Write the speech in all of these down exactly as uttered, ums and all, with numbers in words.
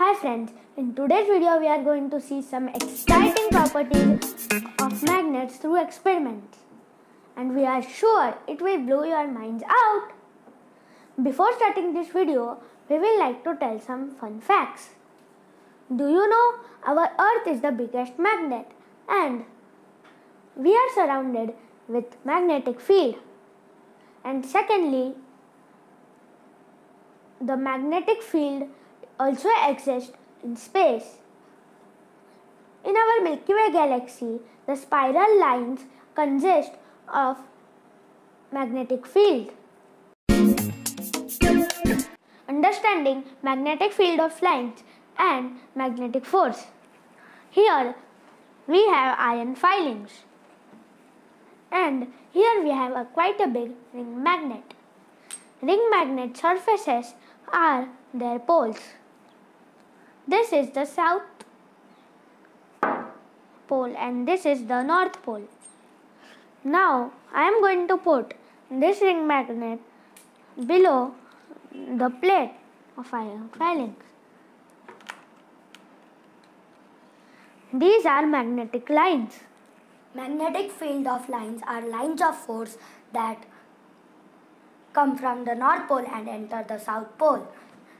Hi friends, in today's video we are going to see some exciting properties of magnets through experiments, and we are sure it will blow your minds out. Before starting this video, we will like to tell some fun facts. Do you know our Earth is the biggest magnet and we are surrounded with magnetic field? And secondly, the magnetic field also exists in space. In our Milky Way galaxy, the spiral lines consist of magnetic field. Understanding magnetic field of lines and magnetic force. Here we have iron filings, and here we have a quite a big ring magnet. Ring magnet surfaces are their poles. This is the south pole and this is the north pole. Now I am going to put this ring magnet below the plate of iron filings. These are magnetic lines. Magnetic field of lines are lines of force that come from the North Pole and enter the South Pole.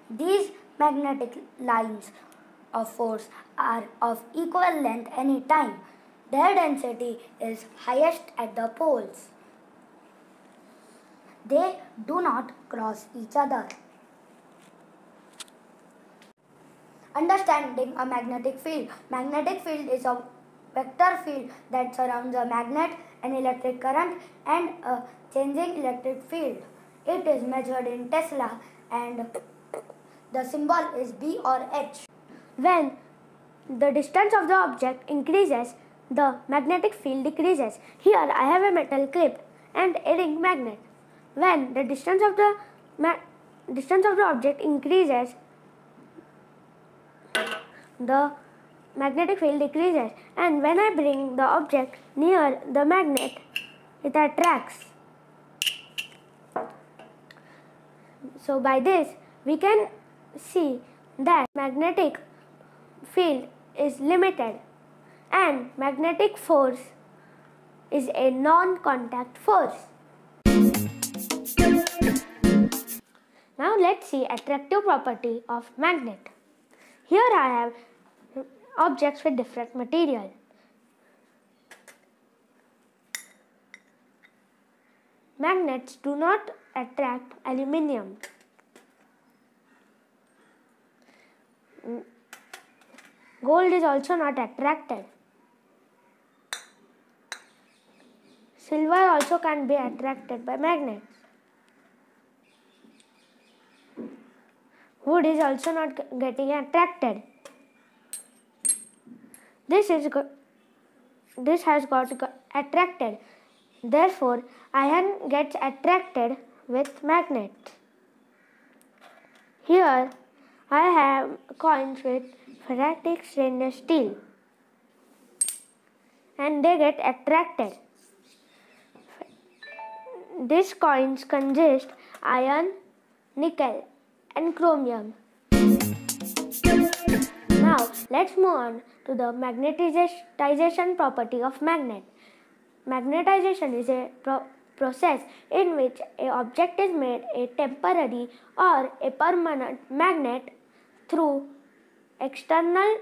These magnetic lines of force are of equal length any time. Their density is highest at the poles. They do not cross each other. Understanding a magnetic field. Magnetic field is a vector field that surrounds a magnet, an electric current, and a changing electric field. It is measured in Tesla and the symbol is B or H. When the distance of the object increases, the magnetic field decreases. Here I have a metal clip and a ring magnet. When the distance of the ma distance of the object increases, the magnetic field decreases, and when I bring the object near the magnet, it attracts. So by this we can see that magnetic field is limited and magnetic force is a non-contact force. Now let's see attractive property of magnet. Here I have objects with different material. Magnets do not attract aluminium. Gold is also not attracted. Silver also can't be attracted by magnets. Wood is also not getting attracted. This is go this has got go attracted. Therefore, iron gets attracted with magnet. Here, I have coins with ferritic stainless steel, and they get attracted. These coins consist iron, nickel, and chromium. Now let's move on to the magnetization property of magnet. Magnetization is a pro process in which an object is made a temporary or a permanent magnet through external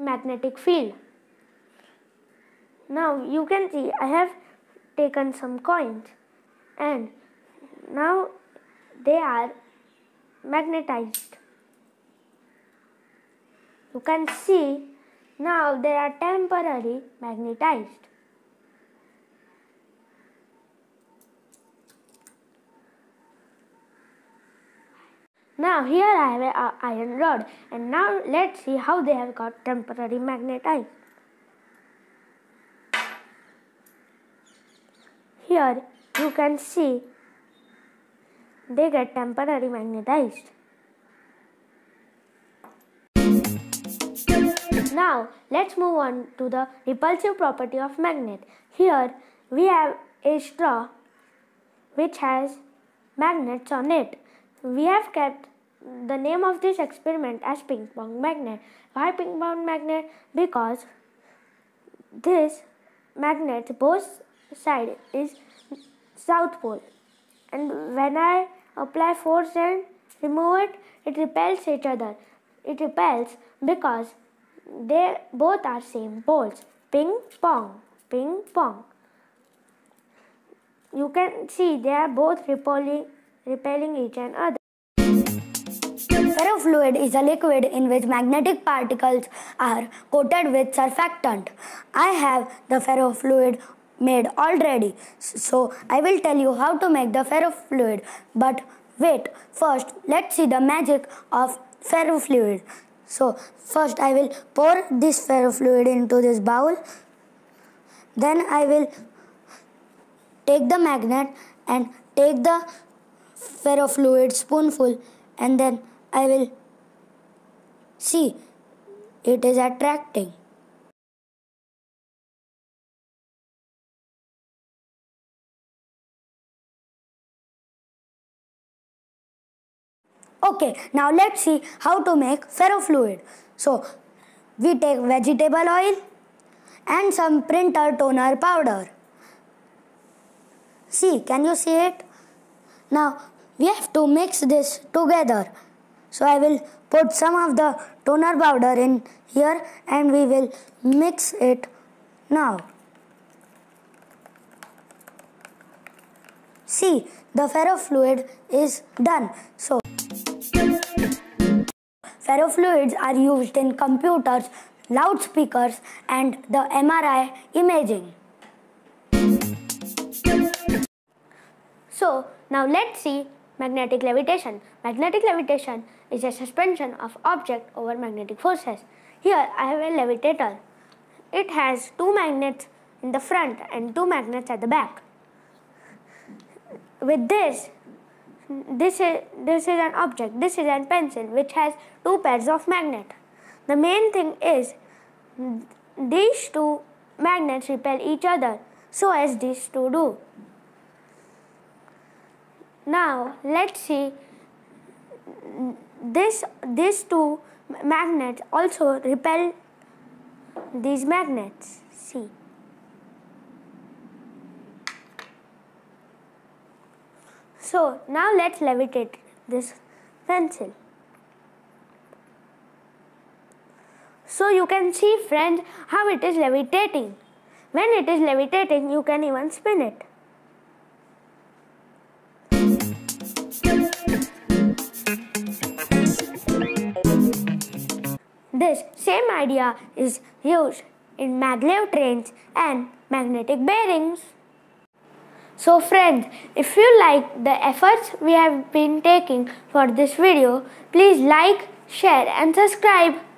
magnetic field. Now you can see I have taken some coins, and now they are magnetized. You can see now they are temporarily magnetized. Now here I have an iron rod, and now let's see how they have got temporarily magnetized. Here you can see they get temporarily magnetized. Now let's move on to the repulsive property of magnet. Here we have a straw which has magnets on it. We have kept the name of this experiment as ping pong magnet. Why ping pong magnet? Because this magnet, both side is south pole, and when I apply force and remove it, it repels each other. It repels because they both are same poles. Ping pong, ping pong. You can see they are both repelling, repelling each other. Ferrofluid is a liquid in which magnetic particles are coated with surfactant. I have the ferrofluid made already, so I will tell you how to make the ferrofluid. But wait, first let's see the magic of ferrofluid. So first I will pour this ferrofluid into this bowl. Then I will take the magnet and take the ferrofluid spoonful, and then I will see it is attracting. Okay, now let's see how to make ferrofluid. So we take vegetable oil and some printer toner powder. See, can you see it? Now we have to mix this together. So I will put some of the toner powder in here and we will mix it now. See, the ferrofluid is done. So ferrofluids are used in computers, loudspeakers and the M R I imaging. So now let's see magnetic levitation. Magnetic levitation is a suspension of object over magnetic forces. Here I have a levitator. It has two magnets in the front and two magnets at the back. With this, this is, this is an object, this is a pencil which has two pairs of magnets. The main thing is these two magnets repel each other, so as these two do. Now let's see, this, these two magnets also repel these magnets. See. So now let's levitate this pencil. So you can see, friends, how it is levitating. When it is levitating, you can even spin it. This same idea is used in maglev trains and magnetic bearings. So friends, if you like the efforts we have been taking for this video, please like, share and subscribe.